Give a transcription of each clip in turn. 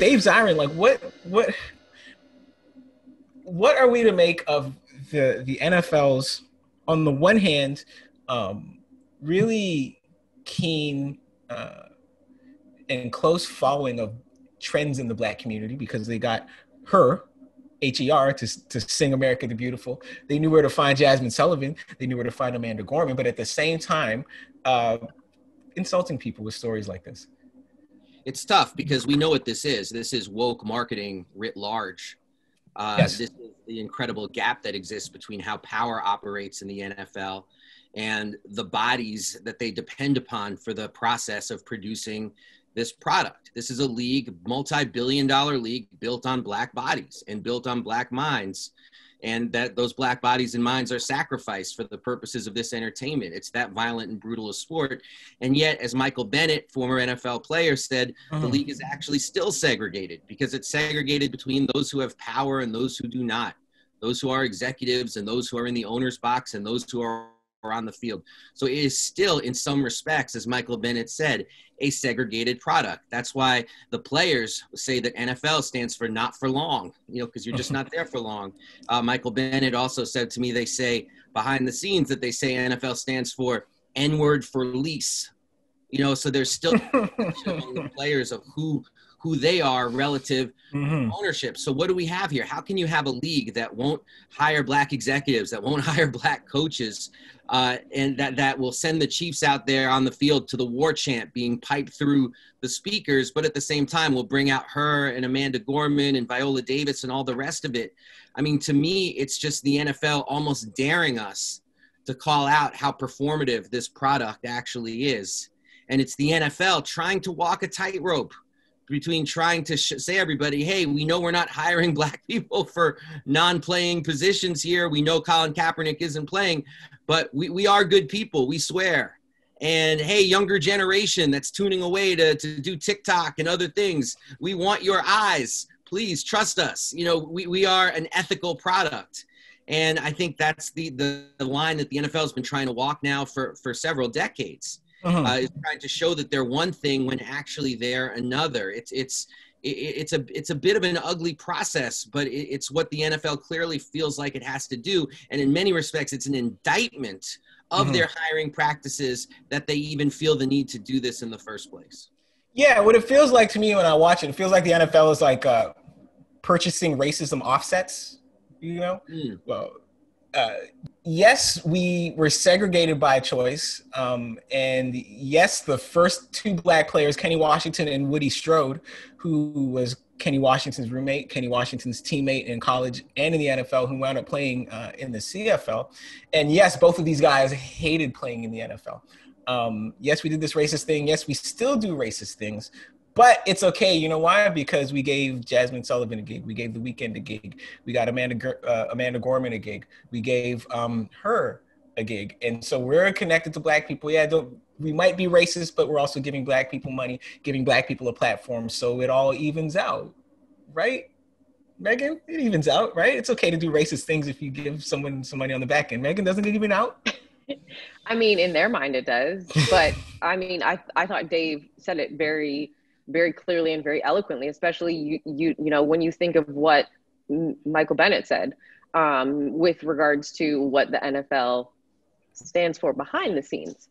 Dave Zirin, like what are we to make of the NFL's, on the one hand, really keen and close following of trends in the Black community, because they got her, H-E-R, to sing America the Beautiful. They knew where to find Jasmine Sullivan. They knew where to find Amanda Gorman. But at the same time, insulting people with stories like this. It's tough because we know what this is. This is woke marketing writ large. Yes. This is the incredible gap that exists between how power operates in the NFL and the bodies that they depend upon for the process of producing this product. This is a league, multi-billion-dollar league, built on Black bodies and built on Black minds, and that those Black bodies and minds are sacrificed for the purposes of this entertainment. It's that violent and brutal a sport. And yet, as Michael Bennett, former NFL player, said, the league is actually still segregated, because it's segregated between those who have power and those who do not, those who are executives and those who are in the owner's box and those who are on the field. So it is still, in some respects, as Michael Bennett said, a segregated product. That's why the players say that NFL stands for not for long, you know, because you're just not there for long. Michael Bennett also said to me, they say behind the scenes that they say NFL stands for N-word for lease, you know, so there's still among the players of who they are relative to ownership. So what do we have here? How can you have a league that won't hire Black executives, that won't hire Black coaches, and that will send the Chiefs out there on the field to the war chant being piped through the speakers, but at the same time will bring out her and Amanda Gorman and Viola Davis and all the rest of it? I mean, to me, it's just the NFL almost daring us to call out how performative this product actually is. And it's the NFL trying to walk a tightrope between trying to say everybody, hey, we know we're not hiring Black people for non-playing positions here. We know Colin Kaepernick isn't playing, but we are good people, we swear. And hey, younger generation that's tuning away to do TikTok and other things, we want your eyes. Please trust us. You know, we are an ethical product. And I think that's the line that the NFL has been trying to walk now for several decades. Is trying to show that they're one thing when actually they're another. It's a bit of an ugly process, but it's what the NFL clearly feels like it has to do. And in many respects, it's an indictment of their hiring practices that they even feel the need to do this in the first place. Yeah, what it feels like to me when I watch it feels like the NFL is like purchasing racism offsets, you know? Well, yes, we were segregated by choice. And yes, the first two Black players, Kenny Washington and Woody Strode, who was Kenny Washington's roommate, Kenny Washington's teammate in college and in the NFL, who wound up playing in the CFL. And yes, both of these guys hated playing in the NFL. Yes, we did this racist thing. Yes, we still do racist things. But it's okay, you know why? Because we gave Jasmine Sullivan a gig. We gave The Weeknd a gig. We got Amanda Gorman a gig. We gave her a gig. And so we're connected to Black people. Yeah, we might be racist, but we're also giving Black people money, giving Black people a platform. So it all evens out, right, Megan? It evens out, right? It's okay to do racist things if you give someone some money on the back end. Megan, doesn't it even out? I mean, in their mind it does. But, I mean, I thought Dave said it very clearly and very eloquently, especially you know, when you think of what Michael Bennett said with regards to what the NFL stands for behind the scenes.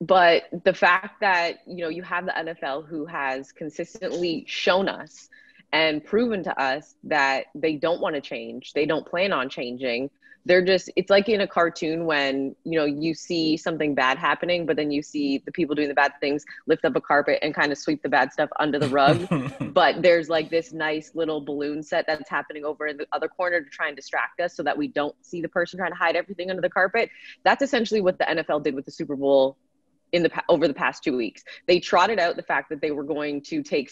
But the fact that, you know, you have the NFL who has consistently shown us and proven to us that they don't want to change, they don't plan on changing. They're just, it's like in a cartoon when, you know, you see something bad happening, but then you see the people doing the bad things lift up a carpet and kind of sweep the bad stuff under the rug. But there's like this nice little balloon set that's happening over in the other corner to try and distract us so that we don't see the person trying to hide everything under the carpet. That's essentially what the NFL did with the Super Bowl over the past 2 weeks. They trotted out the fact that they were going to take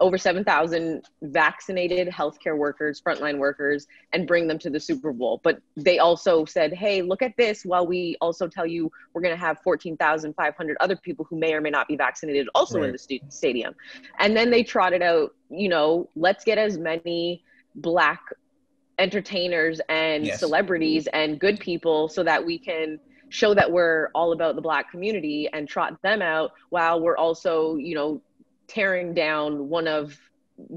over 7,000 vaccinated healthcare workers, frontline workers, and bring them to the Super Bowl. But they also said, hey, look at this, while we also tell you we're going to have 14,500 other people who may or may not be vaccinated also in the stadium. And then they trotted out, you know, let's get as many Black entertainers and celebrities and good people so that we can show that we're all about the Black community, and trot them out while we're also, you know, tearing down one of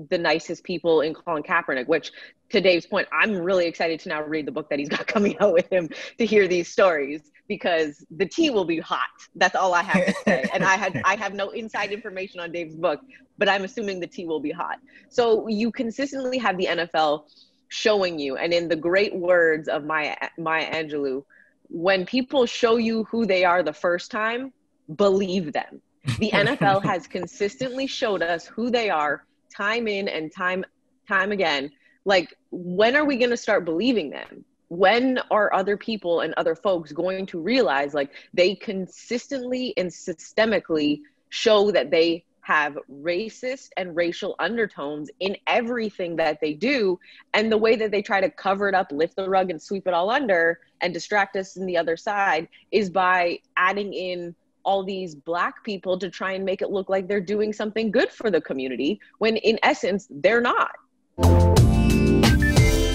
the nicest people in Colin Kaepernick, which, to Dave's point, I'm really excited to now read the book that he's got coming out with him to hear these stories, because the tea will be hot. That's all I have to say. And I have no inside information on Dave's book, but I'm assuming the tea will be hot. So you consistently have the NFL showing you, and in the great words of Maya Angelou, when people show you who they are the first time, believe them. The NFL has consistently showed us who they are, time in and time again. Like, when are we going to start believing them? When are other people and other folks going to realize, like, they consistently and systemically show that they have racist and racial undertones in everything that they do, and the way that they try to cover it up, lift the rug, and sweep it all under and distract us on the other side is by adding in all these Black people to try and make it look like they're doing something good for the community, when in essence, they're not.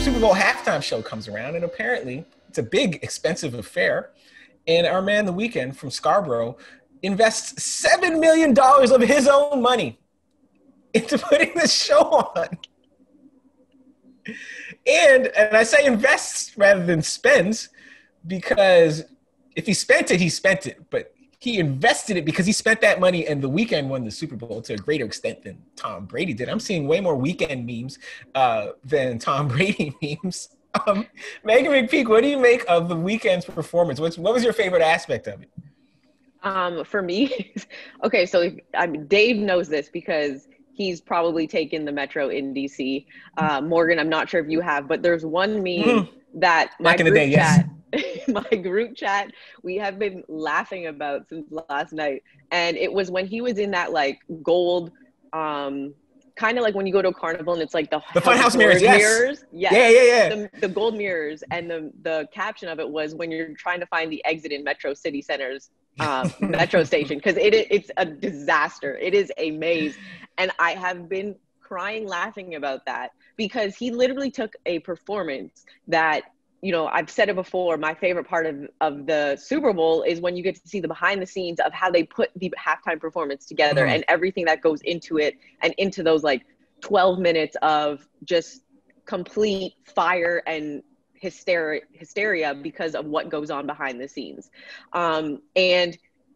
Super Bowl halftime show comes around, and apparently it's a big, expensive affair. And our man, The Weeknd from Scarborough, invests $7 million of his own money into putting this show on. And I say invests rather than spends, because if he spent it, he spent it. But he invested it because he spent that money, and The Weeknd won the Super Bowl to a greater extent than Tom Brady did. I'm seeing way more Weeknd memes than Tom Brady memes. Meghan McPeak, what do you make of The Weeknd's performance? What was your favorite aspect of it? For me, okay, so Dave knows this because he's probably taken the Metro in DC. Morgan, I'm not sure if you have, but there's one meme that my group chat... my group chat, we have been laughing about since last night. And it was when he was in that, like, gold, kind of like when you go to a carnival and it's like the funhouse mirrors. Yes. Yeah. The gold mirrors. And the caption of it was, when you're trying to find the exit in Metro City Center's Metro station, because it's a disaster. It is a maze. And I have been crying laughing about that, because he literally took a performance that, you know, I've said it before, my favorite part of the Super Bowl is when you get to see the behind the scenes of how they put the halftime performance together and everything that goes into it, and into those, like, 12 minutes of just complete fire and hysteria because of what goes on behind the scenes. And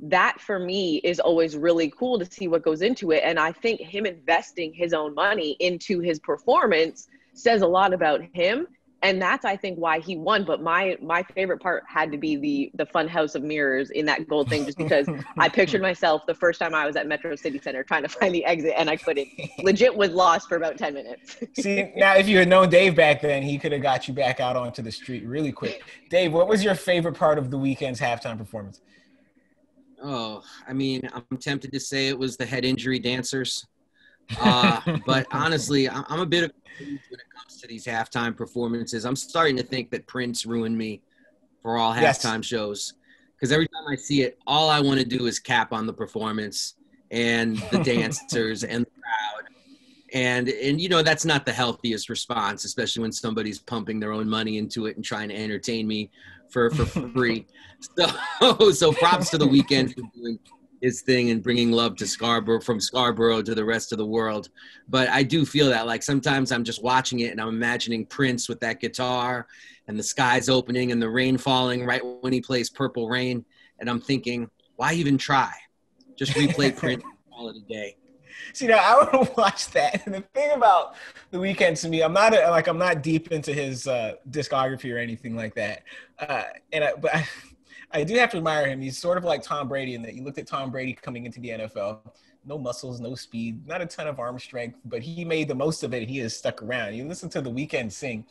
that, for me, is always really cool to see what goes into it. And I think him investing his own money into his performance says a lot about him. And that's, I think, why he won. But my favorite part had to be the fun house of mirrors in that gold thing, just because I pictured myself the first time I was at Metro City Center trying to find the exit, and I couldn't. Legit was lost for about 10 minutes. See, now if you had known Dave back then, he could have got you back out onto the street really quick. Dave, what was your favorite part of The Weeknd's halftime performance? Oh, I mean, I'm tempted to say it was the head injury dancers. But honestly, I'm a bit of when it comes to these halftime performances. I'm starting to think that Prince ruined me for all halftime shows, because every time I see it, all I want to do is cap on the performance and the dancers and the crowd. And you know, that's not the healthiest response, especially when somebody's pumping their own money into it and trying to entertain me for free. So props to The Weeknd for doing his thing and bringing love to Scarborough, from Scarborough to the rest of the world. But I do feel that, like, sometimes I'm just watching it and I'm imagining Prince with that guitar and the skies opening and the rain falling right when he plays Purple Rain. And I'm thinking, why even try? Just replay Prince all of the day. See, now I would watch that. And the thing about The Weeknd to me, I'm not deep into his discography or anything like that. But I do have to admire him. He's sort of like Tom Brady in that you looked at Tom Brady coming into the NFL, no muscles, no speed, not a ton of arm strength, but he made the most of it. He has stuck around. You listen to The Weeknd sing.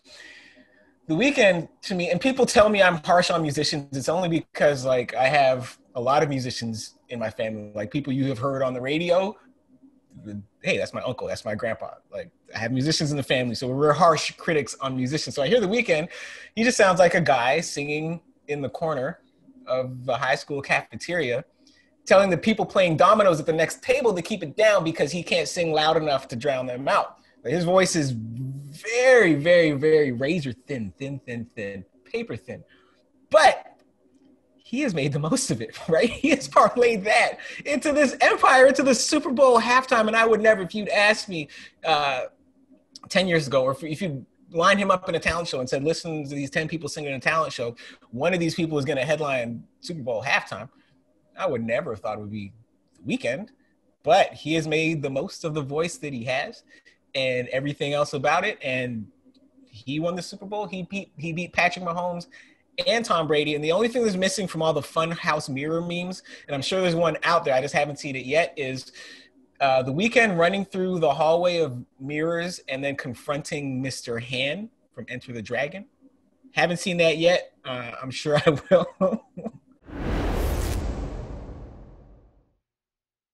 The Weeknd to me, and people tell me I'm harsh on musicians. It's only because, like, I have a lot of musicians in my family, like people you have heard on the radio. Hey, that's my uncle, that's my grandpa. Like, I have musicians in the family, so we're harsh critics on musicians. So I hear The Weeknd, he just sounds like a guy singing in the corner of the high school cafeteria, telling the people playing dominoes at the next table to keep it down because he can't sing loud enough to drown them out. Like, his voice is very, very, very razor thin, paper thin. But he has made the most of it, right? He has parlayed that into this empire, into the Super Bowl halftime. And I would never, if you'd asked me 10 years ago, or if you lined him up in a talent show and said, listen to these 10 people singing in a talent show, one of these people is going to headline Super Bowl halftime, I would never have thought it would be The Weeknd. But he has made the most of the voice that he has and everything else about it. And he won the Super Bowl. He beat Patrick Mahomes and Tom Brady. And the only thing that's missing from all the Funhouse Mirror memes, and I'm sure there's one out there, I just haven't seen it yet, is The Weeknd running through the hallway of mirrors and then confronting Mr. Han from Enter the Dragon. Haven't seen that yet. I'm sure I will.